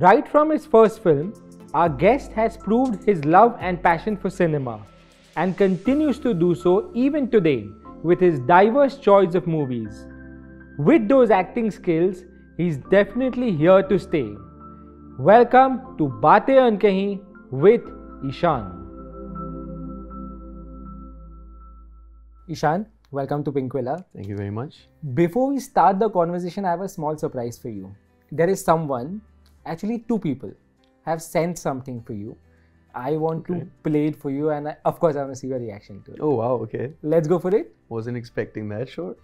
Right from his first film, our guest has proved his love and passion for cinema and continues to do so even today with his diverse choice of movies. With those acting skills, he's definitely here to stay. Welcome to Baatein Ankahee with Ishaan. Ishaan, welcome to Pinkvilla. Thank you very much. Before we start the conversation, I have a small surprise for you. There is someone, actually two people, have sent something for you. I want to play it for you and of course I want to see your reaction to it. Oh wow, okay. Let's go for it. Wasn't expecting that, sure.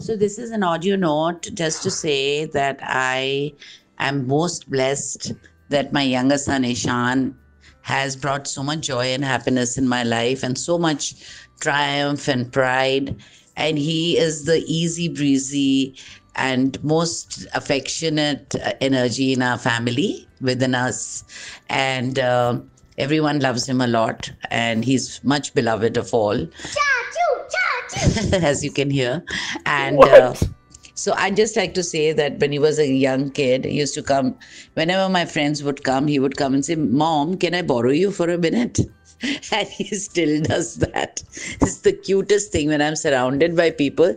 So this is an audio note just to say that I am most blessed that my younger son Ishaan has brought so much joy and happiness in my life and so much triumph and pride. And he is the easy breezy and most affectionate energy in our family within us. And everyone loves him a lot and he's much beloved of all, as you can hear. And so I just like to say that when he was a young kid, he used to come, whenever my friends would come, he would come and say, "Mom, can I borrow you for a minute?" And he still does that. It's the cutest thing when I'm surrounded by people.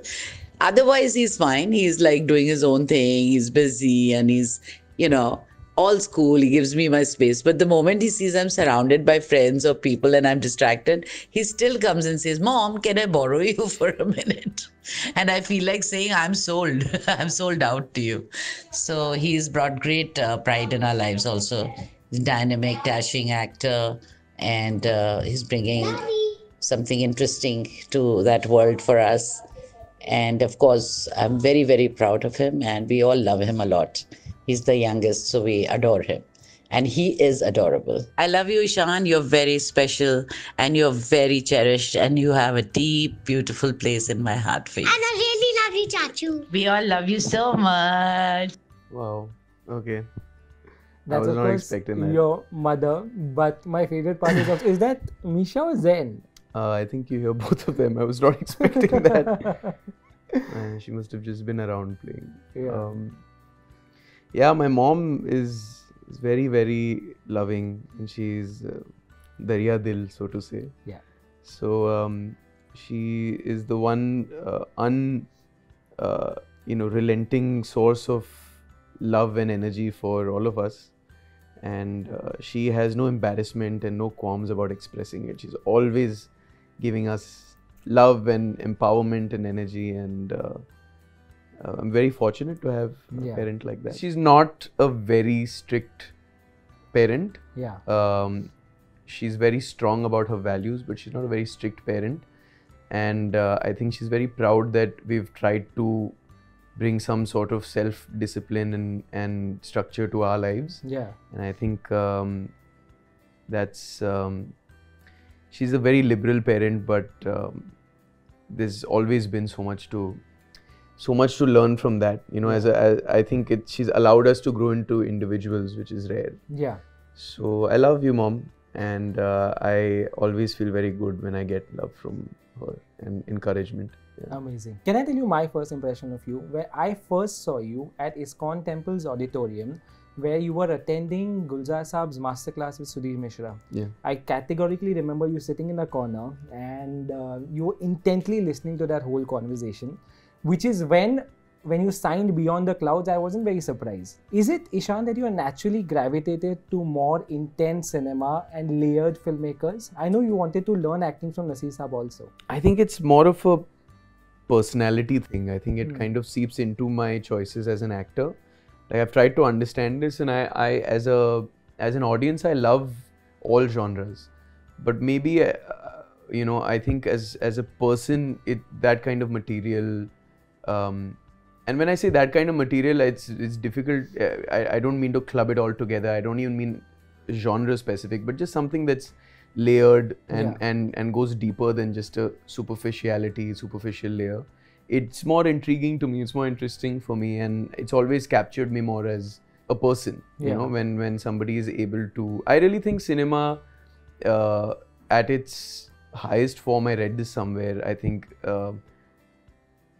Otherwise, he's fine. He's like doing his own thing. He's busy and he's, you know, all school. He gives me my space. But the moment he sees I'm surrounded by friends or people and I'm distracted, he still comes and says, "Mom, can I borrow you for a minute?" And I feel like saying, "I'm sold. I'm sold out to you." So he's brought great pride in our lives also. He's a dynamic, dashing actor, and he's bringing something interesting to that world for us. And of course, I'm very, very proud of him and we all love him a lot. He's the youngest, so we adore him. And he is adorable. I love you, Ishaan. You're very special and you're very cherished and you have a deep, beautiful place in my heart for you. And I really love you, Chachu. We all love you so much. Wow. Okay. That's, I was not expecting that. Your mother, but my favorite part is that Misha or Zain? I think you hear both of them. I was not expecting that. She must have just been around playing. Yeah. Yeah, my mom is very, very loving and she's Darya Dil, so to say. Yeah. So she is the one relenting source of love and energy for all of us. And she has no embarrassment and no qualms about expressing it. She's always giving us love and empowerment and energy, and I'm very fortunate to have a parent like that. She's not a very strict parent. Yeah. She's very strong about her values, but she's not a very strict parent. And I think she's very proud that we've tried to bring some sort of self-discipline and structure to our lives. Yeah. And I think that's, she's a very liberal parent, but there's always been so much to learn from that, you know, I think she's allowed us to grow into individuals, which is rare. Yeah. So I love you, Mom. And I always feel very good when I get love from her and encouragement. Yeah. Amazing. Can I tell you my first impression of you? Where I first saw you at ISKCON Temple's auditorium, where you were attending Gulzar Saab's masterclass with Sudhir Mishra. Yeah. I categorically remember you sitting in a corner and you were intently listening to that whole conversation, which is when you signed Beyond the Clouds, I wasn't very surprised. Is it, Ishaan, that you are naturally gravitated to more intense cinema and layered filmmakers? I know you wanted to learn acting from Naseer Saab also. I think it's more of a personality thing. I think it kind of seeps into my choices as an actor. Like, I've tried to understand this, and I as an audience, I love all genres. But maybe, you know, I think as a person, that kind of material. And when I say that kind of material, it's difficult. I don't mean to club it all together. I don't even mean genre specific, but just something that's layered and goes deeper than just a superficial layer. It's more intriguing to me. It's more interesting for me, and it's always captured me more as a person. Yeah. You know, when somebody is able to. I really think cinema, at its highest form, I read this somewhere, I think,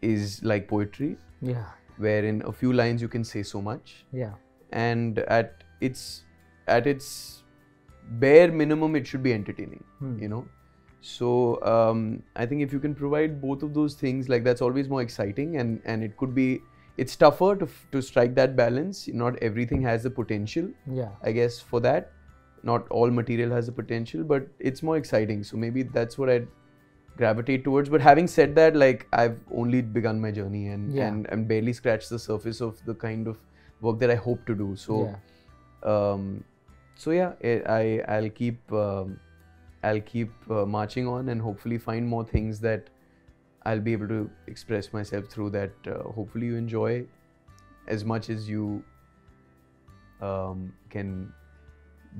is like poetry. Yeah. Where in a few lines you can say so much. Yeah. and at its bare minimum it should be entertaining, you know. So I think if you can provide both of those things, like, that's always more exciting, and it could be, it's tougher to strike that balance. Not everything has the potential, I guess, for that. Not all material has the potential, but it's more exciting. So maybe that's what I'd gravitate towards. But having said that, like, I've only begun my journey and barely scratched the surface of the kind of work that I hope to do. So, I'll keep marching on, and hopefully find more things that I'll be able to express myself through, that hopefully you enjoy as much as you can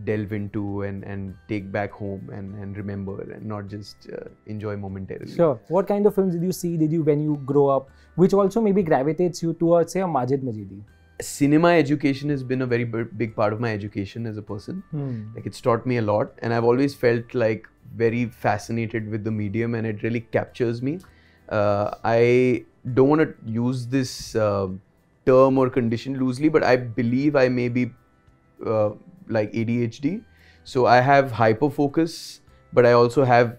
delve into and take back home and remember, and not just enjoy momentarily. Sure. What kind of films did you see when you grow up, which also maybe gravitates you towards, say, a Majid Majidi? Cinema education has been a very big part of my education as a person. Like, it's taught me a lot, and I've always felt like very fascinated with the medium, and it really captures me. I don't want to use this term or condition loosely, but I believe I may be like ADHD. So I have hyper focus, but I also have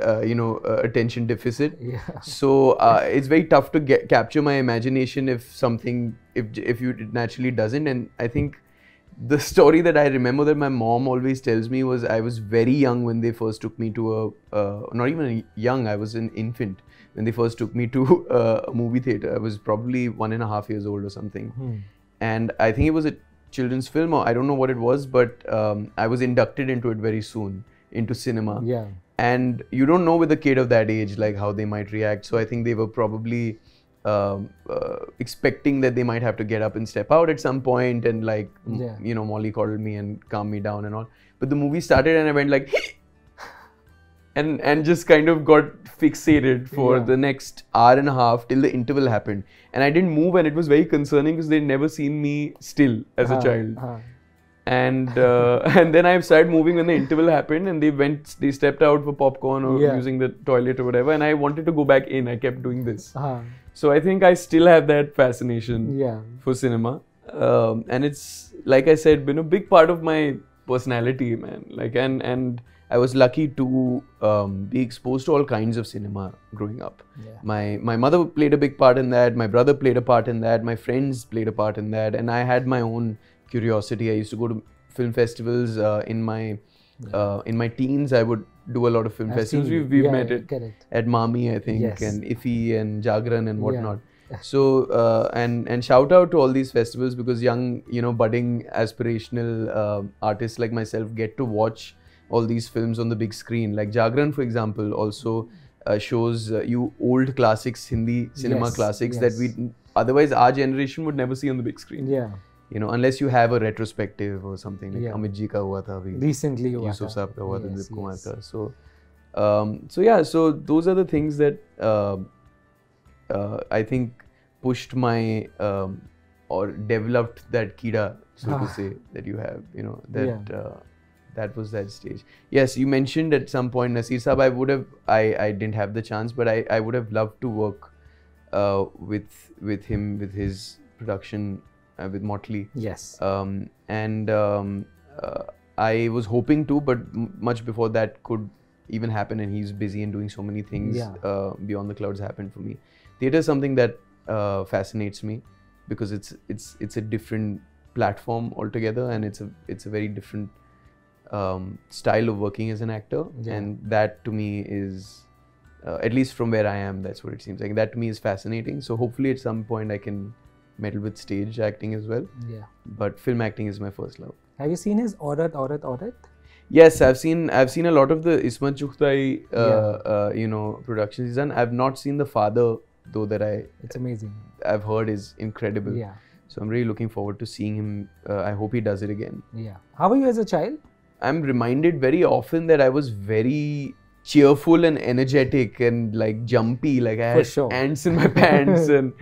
attention deficit. So it's very tough to capture my imagination if it naturally doesn't. And I think the story that I remember that my mom always tells me was, I was very young when they first took me to a, not even young, I was an infant when they first took me to a movie theater. I was probably 1.5 years old or something. And I think it was a children's film, or I don't know what it was, but I was inducted into it very soon, into cinema. And you don't know with a kid of that age, like, how they might react. So I think they were probably expecting that they might have to get up and step out at some point, and, like, mollycoddled me and calmed me down and all. But the movie started and I went like and just kind of got fixated for the next hour and a half till the interval happened, and I didn't move, and it was very concerning because they'd never seen me still as a child. And then I started moving when the interval happened, and they stepped out for popcorn or using the toilet or whatever, and I wanted to go back in. I kept doing this. So I think I still have that fascination for cinema, and it's, like I said, been a big part of my personality, man. Like, and I was lucky to be exposed to all kinds of cinema growing up. My mother played a big part in that. My brother played a part in that. My friends played a part in that, and I had my own curiosity. I used to go to film festivals in my teens. I would do a lot of film festivals. We've met at MAMI, I think, and IFFI and JAGRAN and whatnot. So and shout out to all these festivals, because young, budding aspirational artists like myself get to watch all these films on the big screen. Like JAGRAN, for example, also shows you old classics, Hindi cinema classics that we otherwise our generation would never see on the big screen. Unless you have a retrospective or something, like Amit ji ka hua tha abhi, recently Yusuf saab ka hua tha, Dilip Kumar ka. So those are the things that I think pushed my or developed that kida, so to say, that you have, that was that stage. Yes, you mentioned at some point, Naseer saab, I didn't have the chance, but I would have loved to work with him, with his production, with Motley. I was hoping to, but much before that could even happen, and he's busy and doing so many things. Beyond the Clouds happened for me. Theatre is something that fascinates me, because it's a different platform altogether, and it's a very different style of working as an actor, and that to me is, at least from where I am, that's what it seems like. That to me is fascinating. So hopefully at some point I can meddle with stage acting as well. But film acting is my first love. Have you seen his Aurat? Yes, I've seen a lot of the Ismat Chughtai, productions he's done. I've not seen The Father though, it's amazing. I've heard is incredible. So I'm really looking forward to seeing him. I hope he does it again. How were you as a child? I'm reminded very often that I was very cheerful and energetic and like jumpy. Like I had ants in my pants and.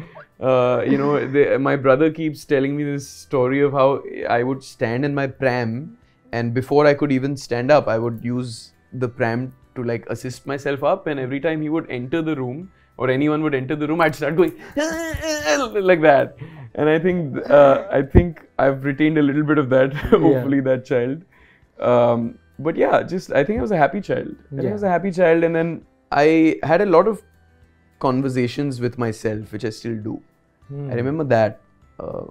My brother keeps telling me this story of how I would stand in my pram, and before I could even stand up, I would use the pram to like assist myself up, and every time he would enter the room or anyone would enter the room, I'd start going like that. And I think I've retained a little bit of that, hopefully, that child. But yeah, just I think I was a happy child. And then I had a lot of conversations with myself, which I still do. I remember that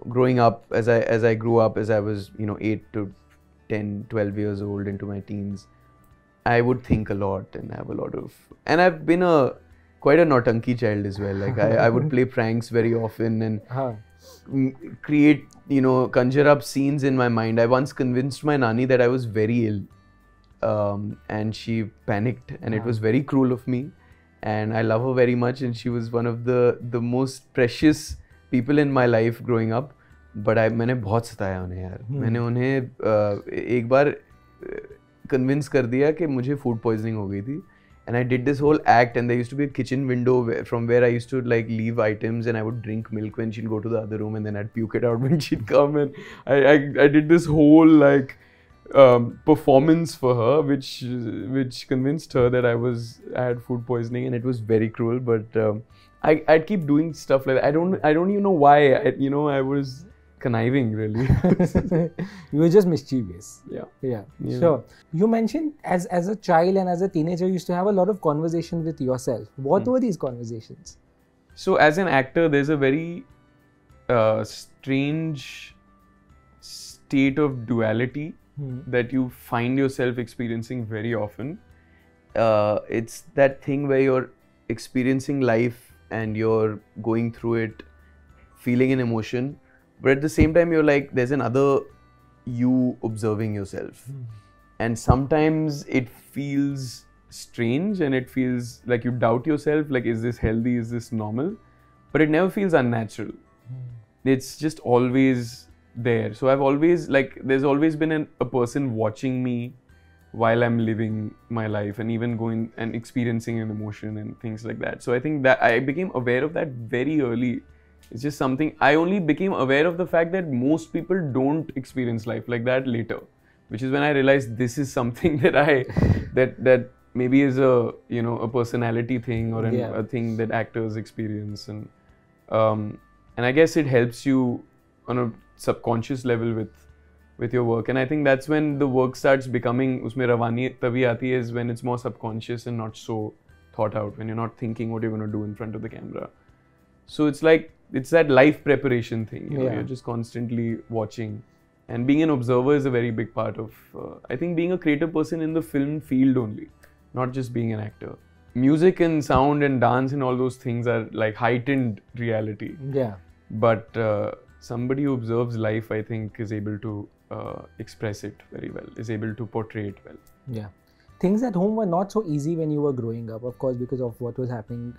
growing up, as I grew up, as I was 8 to 10, 12 years old into my teens, I would think a lot and have a lot of... And I've been quite a nautanki child as well. Like I would play pranks very often and create, conjure up scenes in my mind. I once convinced my nani that I was very ill, and she panicked, and it was very cruel of me. And I love her very much, and she was one of the most precious people in my life growing up. But मैंने बहुत सताया उन्हें यार. मैंने उन्हें एक बार convince कर दिया कि मुझे food poisoning हो गई थी. And I did this whole act, and there used to be a kitchen window from where I used to leave items, and I would drink milk when she'd go to the other room, and then I'd puke it out when she'd come. And I did this whole performance for her, which convinced her that I had food poisoning, and it was very cruel. But I'd keep doing stuff like that. I don't even know why. I was conniving, really. You were just mischievous. Yeah. Sure. You mentioned as a child and as a teenager, you used to have a lot of conversations with yourself. What were these conversations? So as an actor, there's a very strange state of duality that you find yourself experiencing very often. It's that thing where you're experiencing life and you're going through it, feeling an emotion, but at the same time you're like, there's another you observing yourself. And sometimes it feels strange and it feels like you doubt yourself, like, is this healthy, is this normal? But it never feels unnatural. It's just always there. So I've always, there's always been a person watching me while I'm living my life and even going and experiencing an emotion and things like that. So I think that I became aware of that very early. It's just something, I only became aware of the fact that most people don't experience life like that later, which is when I realized this is something that that maybe is a personality thing or a thing that actors experience. And I guess it helps you on a subconscious level with your work, and I think that's when the work starts becoming, usme rawani tabhi aati hai, is when it's more subconscious and not so thought out, when you're not thinking what you're going to do in front of the camera. So it's like, it's that life preparation thing, you're just constantly watching, and being an observer is a very big part of, I think, being a creative person in the film field only, not just being an actor. Music and sound and dance and all those things are like heightened reality. Yeah. But somebody who observes life, I think, is able to express it very well, is able to portray it well. Yeah. Things at home were not so easy when you were growing up, of course, because of what was happening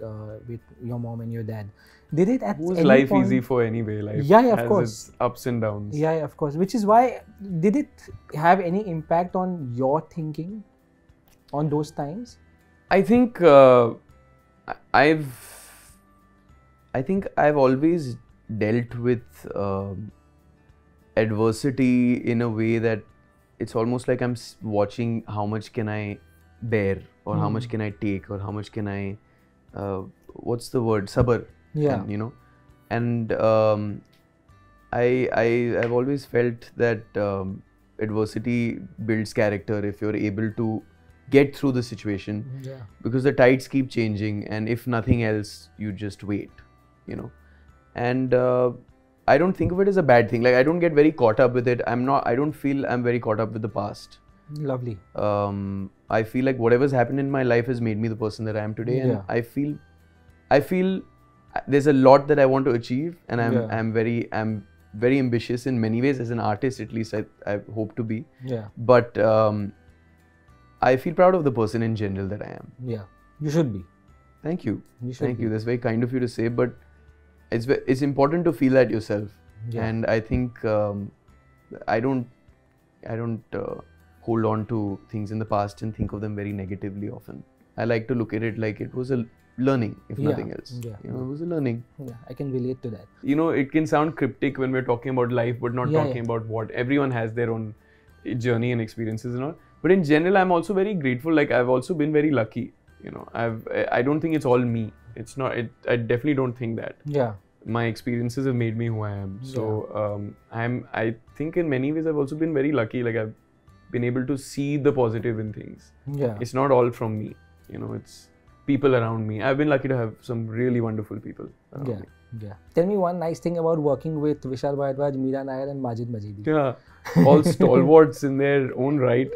with your mom and your dad. Did it at was any life point... easy for anyway? Life of course. Its ups and downs. Yeah, of course. Which is why, did it have any impact on your thinking on those times? I think I've always dealt with adversity in a way that it's almost like I'm watching how much can I bear, or how much can I take, or how much can I, what's the word, sabar. Yeah. And, and I've always felt that adversity builds character if you're able to get through the situation, because the tides keep changing, and if nothing else, you just wait, And I don't think of it as a bad thing. Like, I don't get very caught up with it. I don't feel I'm very caught up with the past. Lovely. I feel like whatever's happened in my life has made me the person that I am today. And I feel there's a lot that I want to achieve, and I'm very ambitious in many ways. As an artist, at least, I hope to be. Yeah. But I feel proud of the person in general that I am. Yeah. You should be. Thank you. You should. Thank you. That's very kind of you to say, but it's important to feel that yourself, and I think I don't hold on to things in the past and think of them very negatively often. I like to look at it like it was a learning, if nothing else. Yeah. It was a learning. Yeah, I can relate to that. It can sound cryptic when we're talking about life, but not talking about what everyone has their own journey and experiences and all. But in general, I'm also very grateful. Like, I've also been very lucky. I don't think it's all me. It's not. I definitely don't think that. Yeah. my experiences have made me who I am. So I think in many ways I've also been very lucky. Like I've been able to see the positive in things. Yeah. It's not all from me. You know, it's people around me. I've been lucky to have some really wonderful people around me. Yeah. Tell me one nice thing about working with Vishal Bhardwaj, Mira Nair and Majid Majidi. Yeah. All stalwarts in their own right.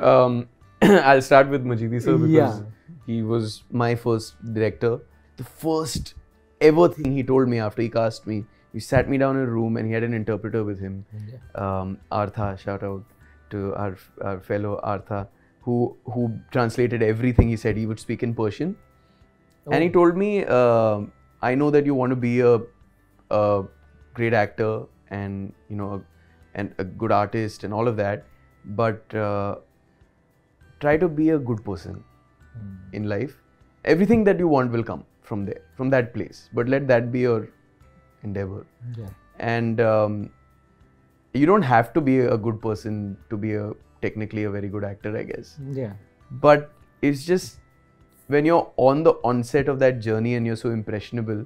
I'll start with Majidi sir because he was my first director. The first ever thing he told me after he cast me, he sat me down in a room and he had an interpreter with him. Artha, shout out to our fellow Artha, who translated everything he said. He would speak in Persian. Oh. And he told me, I know that you want to be a great actor and, you know, a good artist and all of that, but try to be a good person in life. Everything that you want will come from there, from that place, but let that be your endeavor. Yeah. And you don't have to be a good person to be technically a very good actor, I guess. Yeah. But it's just when you're on the onset of that journey and you're so impressionable,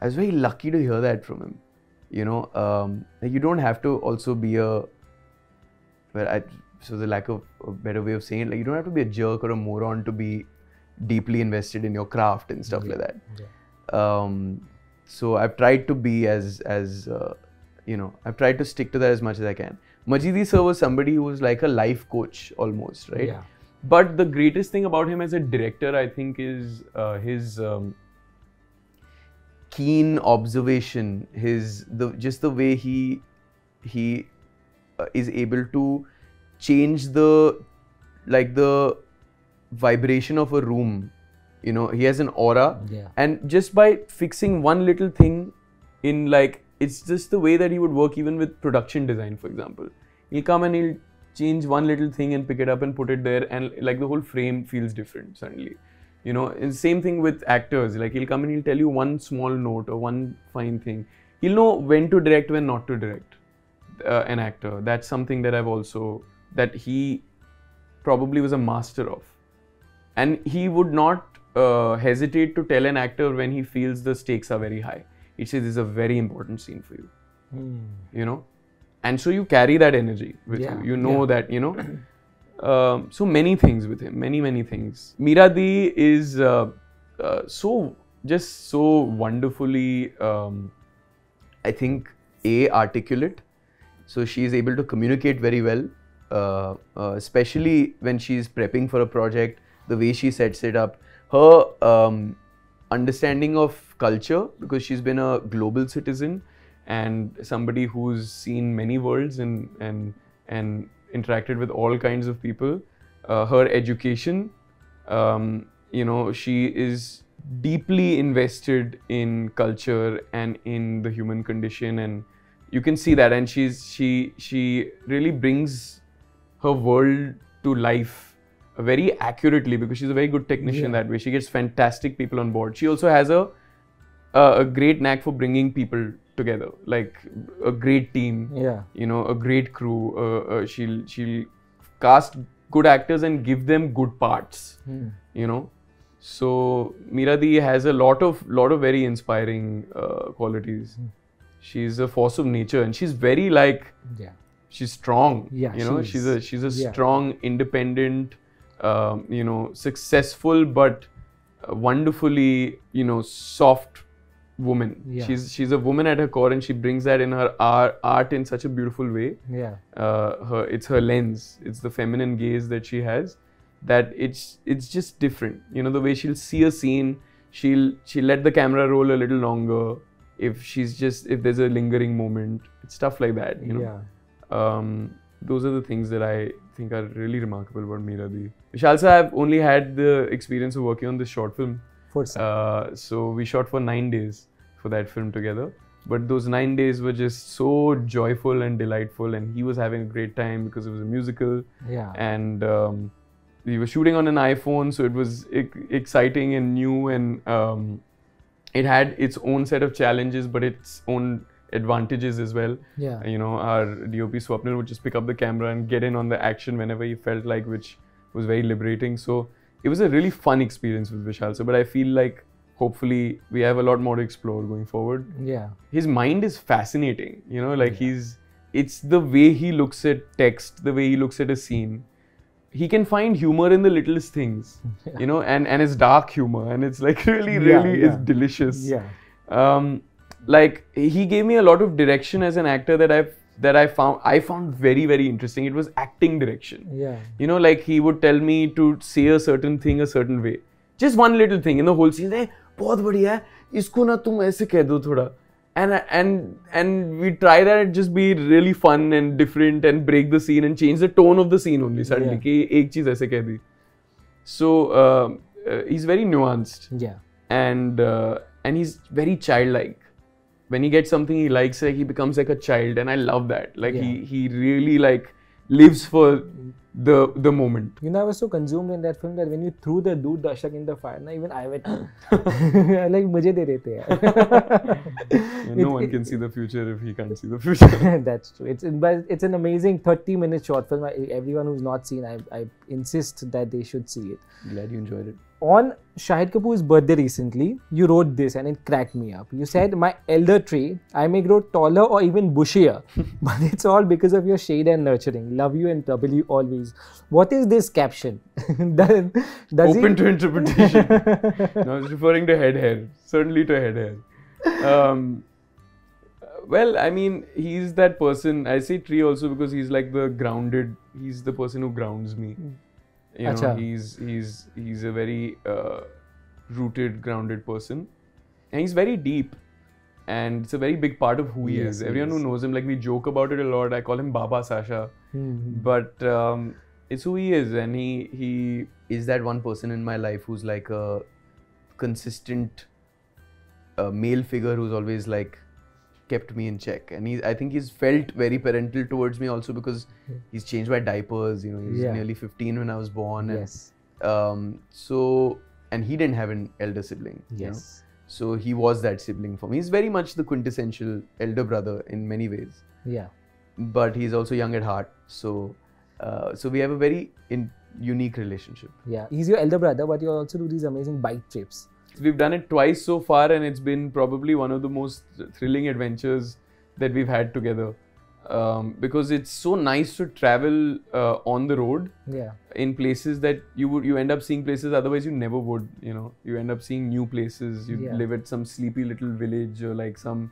I was very lucky to hear that from him. You know, you don't have to also be so the lack of a better way of saying it, like you don't have to be a jerk or a moron to be deeply invested in your craft and stuff like that. Yeah. So I've tried to be I've tried to stick to that as much as I can. Majidi sir was somebody who was like a life coach almost, right? Yeah. But the greatest thing about him as a director, I think, is his keen observation, just the way he is able to change the vibration of a room. You know, he has an aura, and just by fixing one little thing in, like, it's just the way that he would work even with production design, for example. He'll come and he'll change one little thing and pick it up and put it there, and like the whole frame feels different suddenly. You know, and same thing with actors. Like he'll come and he'll tell you one small note or one fine thing. He'll know when to direct, when not to direct an actor. That's something that that he probably was a master of. And he would not hesitate to tell an actor when he feels the stakes are very high. He says, this is a very important scene for you, you know. And so you carry that energy with you. You know that, you know. So many things with him, many, many things. Mira Di is so wonderfully, I think, articulate. So she is able to communicate very well, especially when she's prepping for a project. The way she sets it up, her understanding of culture, because she's been a global citizen and somebody who's seen many worlds and interacted with all kinds of people. Her education, you know, she is deeply invested in culture and in the human condition, and you can see that. And she really brings her world to life very accurately, because she's a very good technician that way. She gets fantastic people on board. She also has a great knack for bringing people together, like a great team, you know, a great crew. She'll cast good actors and give them good parts, you know. So Mira Di has a lot of very inspiring qualities. She's a force of nature, and she's very she's strong. Yeah, you know, she's a strong, independent, you know, successful but wonderfully, you know, soft woman. Yeah. She's a woman at her core, and she brings that in her art in such a beautiful way. Yeah. It's her lens. It's the feminine gaze that she has. That it's just different. You know, the way she'll see a scene, she'll let the camera roll a little longer if there's a lingering moment. It's stuff like that. You know. Yeah. Those are the things that I think are really remarkable about Mira Di. Vishal sir, I've only had the experience of working on this short film. So we shot for 9 days for that film together. But those 9 days were just so joyful and delightful, and he was having a great time because it was a musical. Yeah. And we were shooting on an iPhone, so it was exciting and new, and it had its own set of challenges, but its own advantages as well. Yeah. You know, our DOP Swapnil would just pick up the camera and get in on the action whenever he felt like, which was very liberating. So it was a really fun experience with Vishal sir, but I feel like hopefully we have a lot more to explore going forward. Yeah. His mind is fascinating, you know, like it's the way he looks at text, the way he looks at a scene. He can find humor in the littlest things, you know, and it's dark humor and it's like really it's delicious. Yeah. Like he gave me a lot of direction as an actor that I found very, very interesting. It was acting direction. Yeah. You know, like he would tell me to say a certain thing a certain way. Just one little thing in the whole scene. Hey, बहुत बढ़िया है. इसको ना तुम ऐसे कह दो थोड़ा. And we try that just be really fun and different and break the scene and change the tone of the scene only suddenly. कि एक चीज ऐसे कह दी. So he's very nuanced. Yeah. And he's very childlike. When he gets something he likes, like he becomes like a child, and I love that. Like he really like lives for the moment. You know, I was so consumed in that film that when you threw the Doodh Dashak in the fire, na, even I went like mujhe de dete yaar. No one can see the future if he can't see the future. That's true. But it's an amazing 30-minute short film. Everyone who's not seen, I insist that they should see it. Glad you enjoyed it. On Shahid Kapoor's birthday recently, you wrote this and it cracked me up. You said, my elder tree, I may grow taller or even bushier, but it's all because of your shade and nurturing. Love you and trouble you always. What is this caption? Open to interpretation. No, I was referring to head hair. Certainly to head hair. Well, I mean, he's that person. I say tree also because he's like the grounded, he's the person who grounds me. You know, he's a very rooted, grounded person, and he's very deep, and it's a very big part of who he is. Everyone who knows him, like we joke about it a lot. I call him Baba Sasha, but it's who he is, and he is that one person in my life who's like a consistent male figure who's always like kept me in check, and I think he's felt very parental towards me also because he's changed my diapers. You know, he was nearly 15 when I was born. Yes. And, and he didn't have an elder sibling. Yes. You know? So he was that sibling for me. He's very much the quintessential elder brother in many ways. Yeah. But he's also young at heart. So, so we have a very unique relationship. Yeah. He's your elder brother, but you also do these amazing bike trips. We've done it twice so far, and it's been probably one of the most thrilling adventures that we've had together. Because it's so nice to travel on the road, in places that you end up seeing places otherwise you never would. You know, you end up seeing new places. You live at some sleepy little village or like some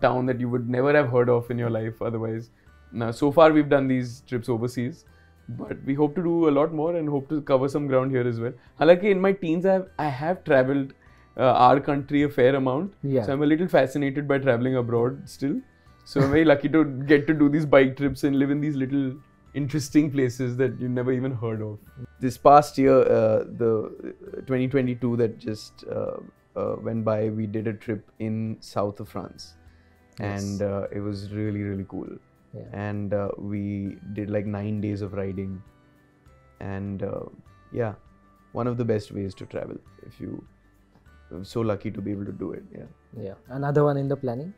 town that you would never have heard of in your life otherwise. Now, so far we've done these trips overseas. But we hope to do a lot more and hope to cover some ground here as well. Halanki in my teens, I have travelled our country a fair amount. Yeah. So I'm a little fascinated by travelling abroad still. So I'm very lucky to get to do these bike trips and live in these little interesting places that you never even heard of. This past year, the 2022 that just went by, we did a trip in south of France. Yes. And it was really, really cool. Yeah. And we did like 9 days of riding, and yeah, one of the best ways to travel if you are so lucky to be able to do it. Yeah. Another one in the planning?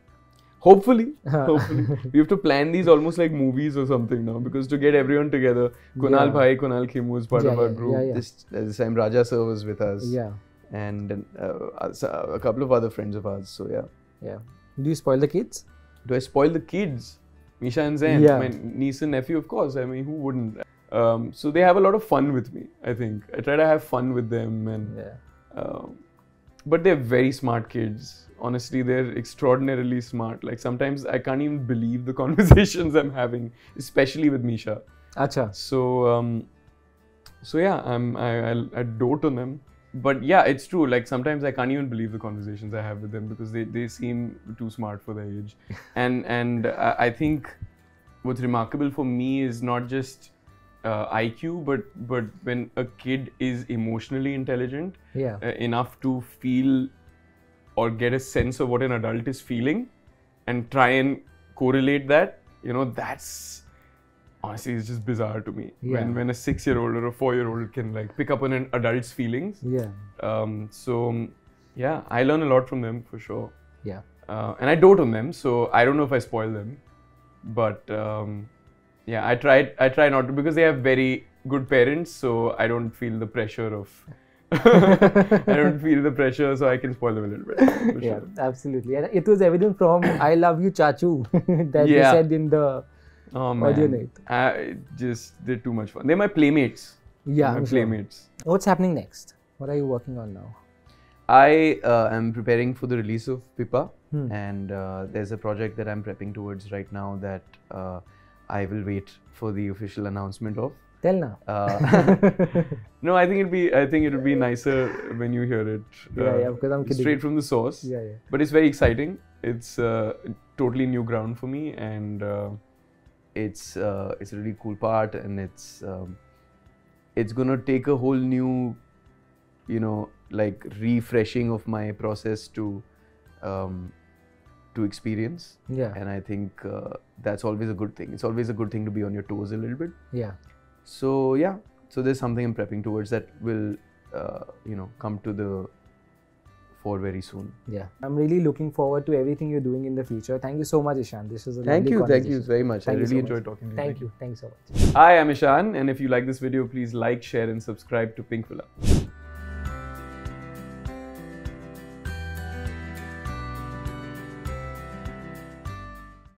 Hopefully. We have to plan these almost like movies or something now, because to get everyone together, Kunal Bhai, Kunal Khemu is part of our group. Yeah. This time Raja Sir was with us, and a couple of other friends of ours. So yeah. Do you spoil the kids? Do I spoil the kids? Misha and Zain, my niece and nephew, of course. I mean, who wouldn't? So they have a lot of fun with me, I think. I try to have fun with them, and but they're very smart kids. Honestly, they're extraordinarily smart. Like sometimes I can't even believe the conversations I'm having, especially with Misha. Acha. So, I dote on them. But yeah, it's true. Like sometimes I can't even believe the conversations I have with them because they seem too smart for their age. And I think what's remarkable for me is not just IQ, but when a kid is emotionally intelligent enough to feel or get a sense of what an adult is feeling and try and correlate that, you know, that's... Honestly, it's just bizarre to me when a 6-year-old or a 4-year-old can like pick up on an adult's feelings. Yeah. So I learn a lot from them for sure. Yeah. And I dote on them, so I don't know if I spoil them, but I try not to, because they have very good parents, so I don't feel the pressure of I don't feel the pressure, so I can spoil them a little bit. Yeah, sure. Absolutely. And it was evident from I Love You Chachu that you said in the audio night. They're too much fun. They're my playmates. Yeah, my playmates. Sure. What's happening next? What are you working on now? I am preparing for the release of Pippa, and there's a project that I'm prepping towards right now that I will wait for the official announcement of. Tell now. No, I think it'll be nicer when you hear it. Yeah, because I'm kidding. Straight from the source. Yeah, yeah. But it's very exciting. It's totally new ground for me, and it's a really cool part, and it's gonna take a whole new, like refreshing of my process to experience. Yeah. And I think that's always a good thing. It's always a good thing to be on your toes a little bit. Yeah. So yeah, so there's something I'm prepping towards that will, come to the fore very soon. Yeah, I'm really looking forward to everything you're doing in the future. Thank you so much, Ishaan. This is a lovely conversation. Thank you very much. I really enjoyed talking to you. Thank you so much. Hi, I'm Ishaan, and if you like this video, please like, share, and subscribe to Pinkvilla.